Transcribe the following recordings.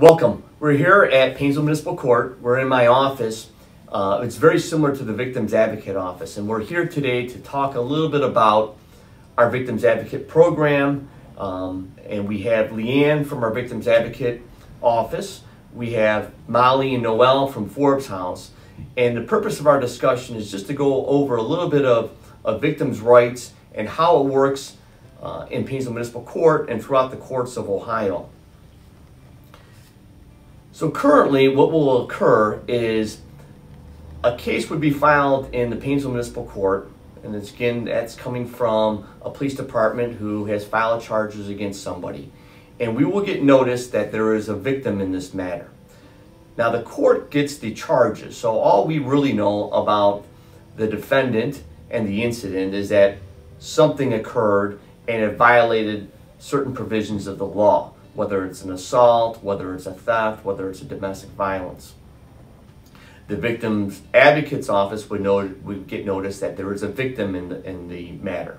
Welcome. We're here at Painesville Municipal Court. We're in my office. It's very similar to the Victims Advocate office, and we're here today to talk a little bit about our Victims Advocate program. And we have Leanne from our Victims Advocate office. We have Molly and Noel from Forbes House. And the purpose of our discussion is just to go over a little bit of victims' rights and how it works in Painesville Municipal Court and throughout the courts of Ohio. So currently what will occur is a case would be filed in the Painesville Municipal Court, and again that's coming from a police department who has filed charges against somebody, and we will get notice that there is a victim in this matter. Now the court gets the charges, so all we really know about the defendant and the incident is that something occurred and it violated certain provisions of the law. Whether it's an assault, whether it's a theft, whether it's a domestic violence. The Victims Advocate's Office would get notice that there is a victim in the matter.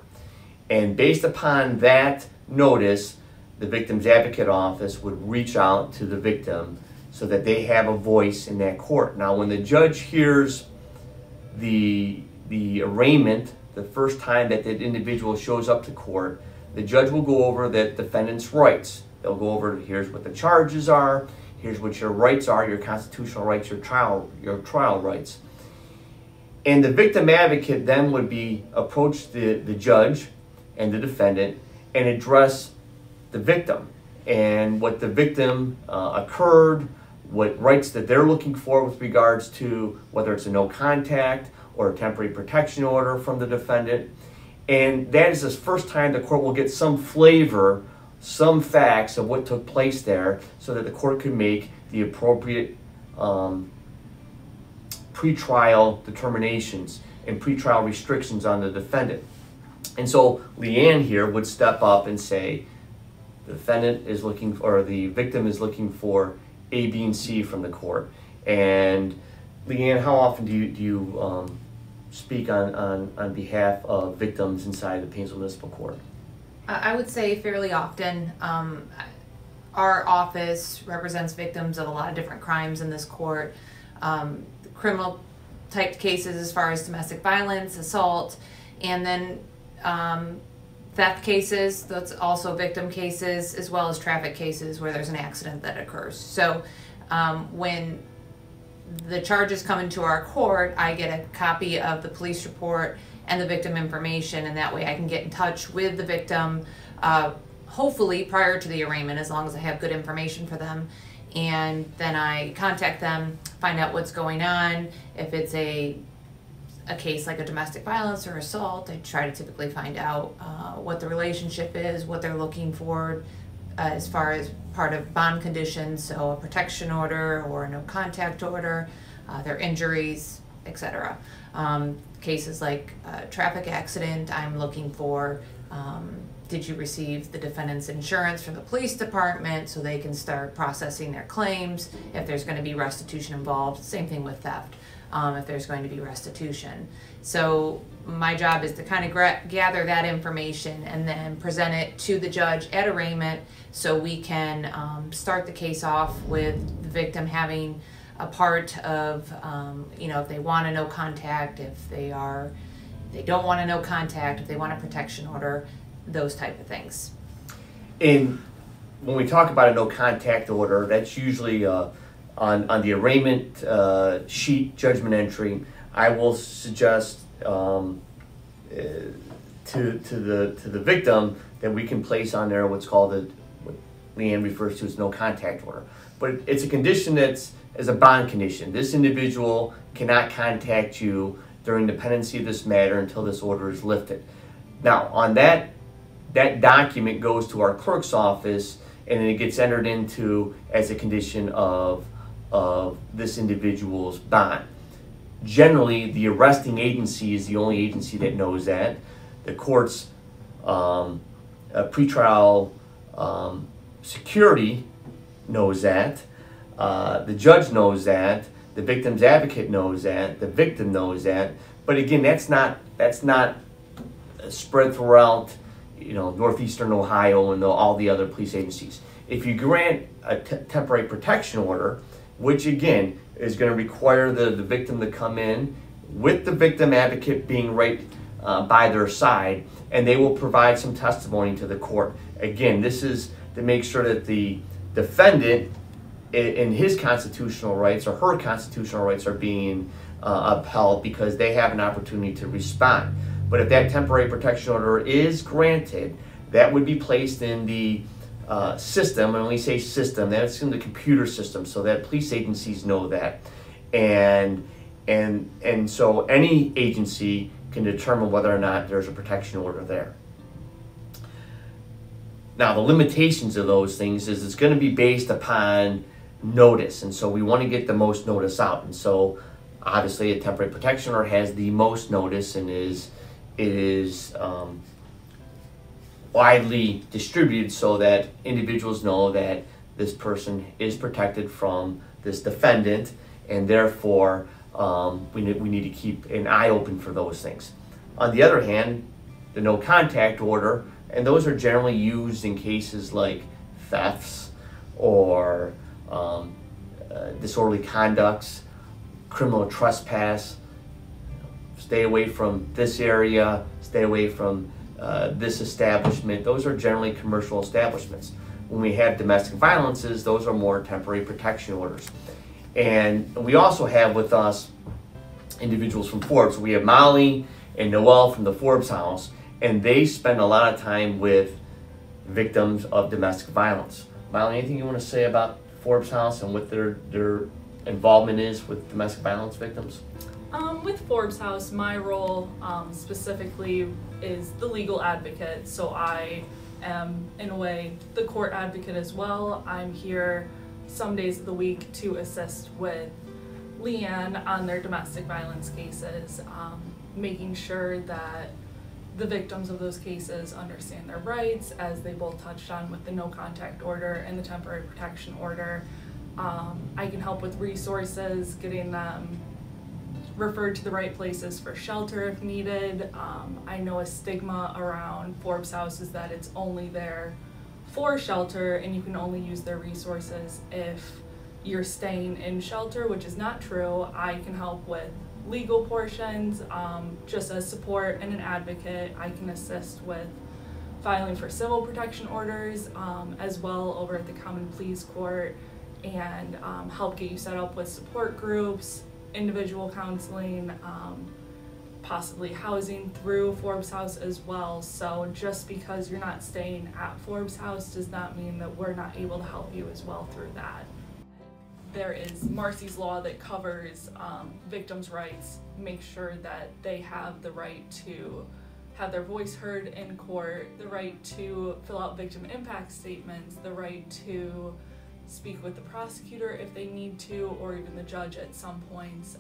And based upon that notice, the Victims Advocate Office would reach out to the victim so that they have a voice in that court. Now, when the judge hears the arraignment, the first time that that individual shows up to court, the judge will go over that defendant's rights. They'll go over, here's what the charges are, here's what your rights are, your constitutional rights, your trial rights. And the victim advocate then would be approach the judge and the defendant and address the victim and what the victim occurred, what rights that they're looking for with regards to whether it's a no contact or a temporary protection order from the defendant. And that is the first time the court will get some flavor, some facts of what took place there, so that the court could make the appropriate pretrial determinations and pretrial restrictions on the defendant. And so Leanne here would step up and say, the defendant is looking, or the victim is looking for A, B, and C from the court. And Leanne, how often do you speak on behalf of victims inside the Painesville Municipal Court? I would say fairly often. Our office represents victims of a lot of different crimes in this court. Criminal type cases as far as domestic violence, assault, and then theft cases, that's also victim cases, as well as traffic cases where there's an accident that occurs. So when the charges come into our court, I get a copy of the police report and the victim information, and that way I can get in touch with the victim, hopefully prior to the arraignment, as long as I have good information for them. And then I contact them, find out what's going on. If it's a case like a domestic violence or assault, I try to typically find out what the relationship is, what they're looking for as far as part of bond conditions, so a protection order or a no contact order, their injuries, etc. Cases like traffic accident, I'm looking for, did you receive the defendant's insurance from the police department so they can start processing their claims? If there's going to be restitution involved, same thing with theft, if there's going to be restitution. So my job is to kind of gather that information and then present it to the judge at arraignment so we can start the case off with the victim having a part of, you know, if they want a no contact, if they don't want a no contact, if they want a protection order, those type of things. And when we talk about a no contact order, that's usually on the arraignment sheet, judgment entry. I will suggest to the victim that we can place on there what's called what Leanne refers to as no contact order. But it's a condition that's as a bond condition. This individual cannot contact you during the pendency of this matter until this order is lifted. Now, on that document goes to our clerk's office, and then it gets entered into as a condition of this individual's bond. Generally, the arresting agency is the only agency that knows that. The court's pretrial security knows that. The judge knows that. The victim's advocate knows that. The victim knows that. But again, that's not spread throughout northeastern Ohio and all the other police agencies. If you grant a temporary protection order, which again is going to require the victim to come in with the victim advocate being right by their side, and they will provide some testimony to the court. Again, this is to make sure that the defendant and his constitutional rights or her constitutional rights are being upheld, because they have an opportunity to respond. But if that temporary protection order is granted, that would be placed in the system, and when we say system, that's in the computer system, so that police agencies know that. And so any agency can determine whether or not there's a protection order there. Now, the limitations of those things is it's going to be based upon notice, and so we want to get the most notice out. And so obviously a temporary protection order has the most notice and is widely distributed, so that individuals know that this person is protected from this defendant, and therefore we need to keep an eye open for those things. On the other hand, the no contact order, and those are generally used in cases like thefts or disorderly conducts, criminal trespass, stay away from this area, stay away from this establishment. Those are generally commercial establishments. When we have domestic violences, those are more temporary protection orders. And we also have with us individuals from Forbes. We have Molly and Noel from the Forbes House, and they spend a lot of time with victims of domestic violence. Molly, anything you want to say about Forbes House and what their involvement is with domestic violence victims? With Forbes House, my role specifically is the legal advocate. So I am, in a way, the court advocate as well. I'm here some days of the week to assist with Leanne on their domestic violence cases, making sure that the victims of those cases understand their rights, as they both touched on with the no contact order and the temporary protection order. I can help with resources, getting them referred to the right places for shelter if needed. I know a stigma around Forbes House is that it's only there for shelter and you can only use their resources if you're staying in shelter, which is not true. I can help with legal portions, just as support and an advocate. I can assist with filing for civil protection orders as well over at the Common Pleas Court, and help get you set up with support groups, individual counseling, possibly housing through Forbes House as well. So just because you're not staying at Forbes House does not mean that we're not able to help you as well through that. There is Marsy's Law that covers victims' rights, make sure that they have the right to have their voice heard in court, the right to fill out victim impact statements, the right to speak with the prosecutor if they need to, or even the judge at some points.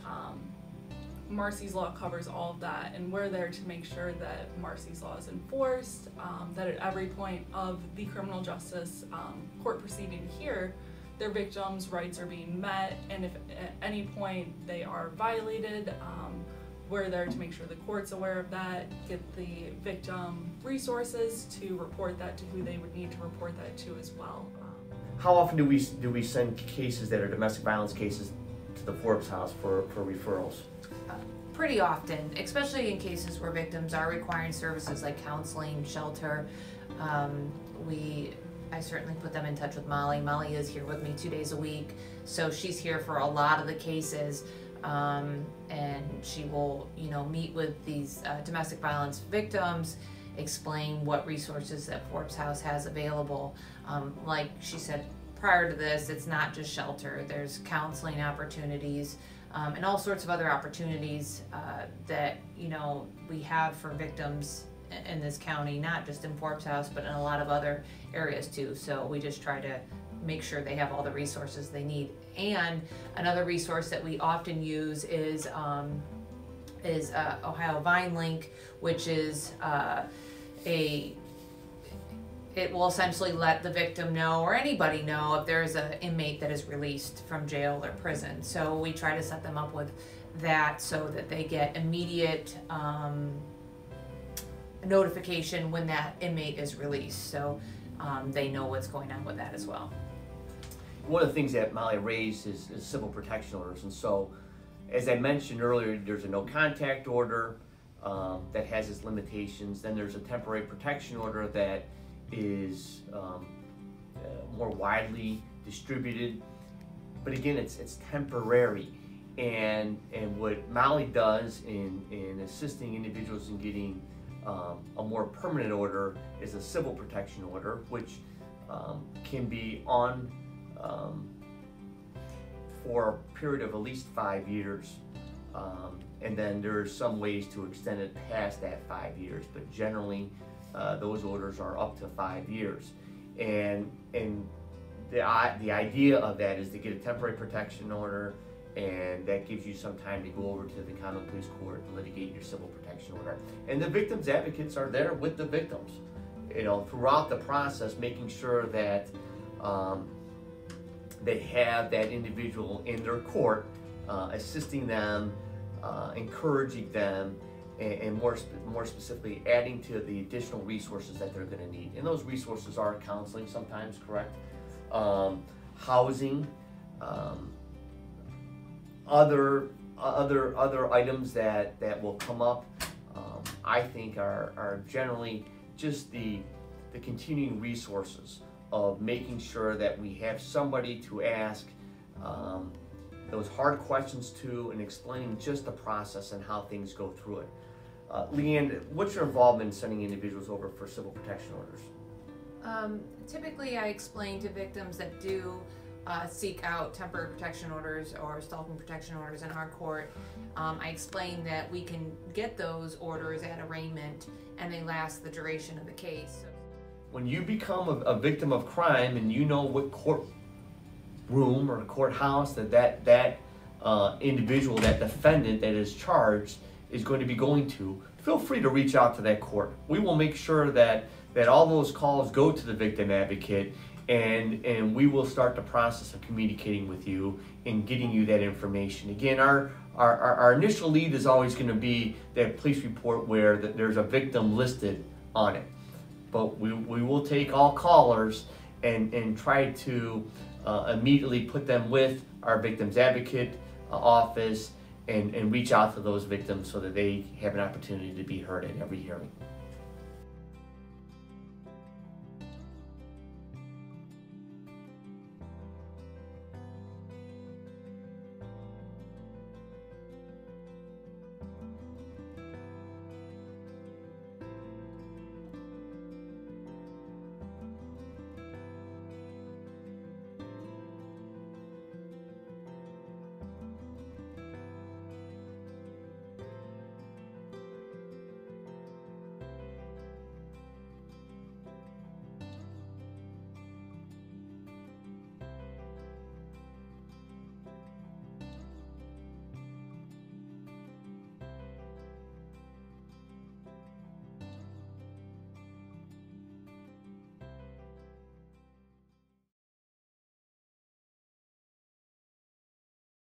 Marsy's Law covers all of that, and we're there to make sure that Marsy's Law is enforced, that at every point of the criminal justice court proceeding here, their victims' rights are being met, and if at any point they are violated, we're there to make sure the court's aware of that, get the victim resources to report that to who they would need to report that to as well. How often do we send cases that are domestic violence cases to the Forbes House for referrals? Pretty often, especially in cases where victims are requiring services like counseling, shelter. I certainly put them in touch with Molly. Molly is here with me 2 days a week, so she's here for a lot of the cases, and she will, meet with these domestic violence victims, explain what resources that Forbes House has available. Like she said prior to this, it's not just shelter. There's counseling opportunities and all sorts of other opportunities that we have for victims in this county, not just in Forbes House, but in a lot of other areas too. So we just try to make sure they have all the resources they need. And another resource that we often use is Ohio Vine Link, which is it will essentially let the victim know, or anybody know, if there's an inmate that is released from jail or prison. So we try to set them up with that so that they get immediate notification when that inmate is released, so they know what's going on with that as well. One of the things that Molly raised is civil protection orders, and so as I mentioned earlier, there's a no contact order that has its limitations. Then there's a temporary protection order that is more widely distributed, but again, it's temporary. And what Molly does in assisting individuals in getting a more permanent order is a civil protection order, which can be on for a period of at least 5 years. And then there are some ways to extend it past that 5 years, but generally those orders are up to 5 years. And the idea of that is to get a temporary protection order, and that gives you some time to go over to the common police court and litigate your civil protection order. And the victims' advocates are there with the victims, you know, throughout the process, making sure that they have that individual in their court, assisting them, encouraging them, and more specifically, adding to the additional resources that they're going to need. And those resources are counseling sometimes, correct? Housing, other items that will come up, I think are generally just the continuing resources of making sure that we have somebody to ask those hard questions to, and explaining just the process and how things go through it. Leanne, what's your involvement in sending individuals over for civil protection orders? Typically, I explain to victims that do seek out temporary protection orders or stalking protection orders in our court. I explain that we can get those orders at arraignment, and they last the duration of the case. When you become a victim of crime, and you know what courtroom or courthouse that individual, that defendant that is charged is going to be going to, feel free to reach out to that court. We will make sure that all those calls go to the victim advocate, and we will start the process of communicating with you and getting you that information. Again, our initial lead is always going to be that police report where there's a victim listed on it. But we will take all callers and try to immediately put them with our victims advocate office and reach out to those victims so that they have an opportunity to be heard at every hearing.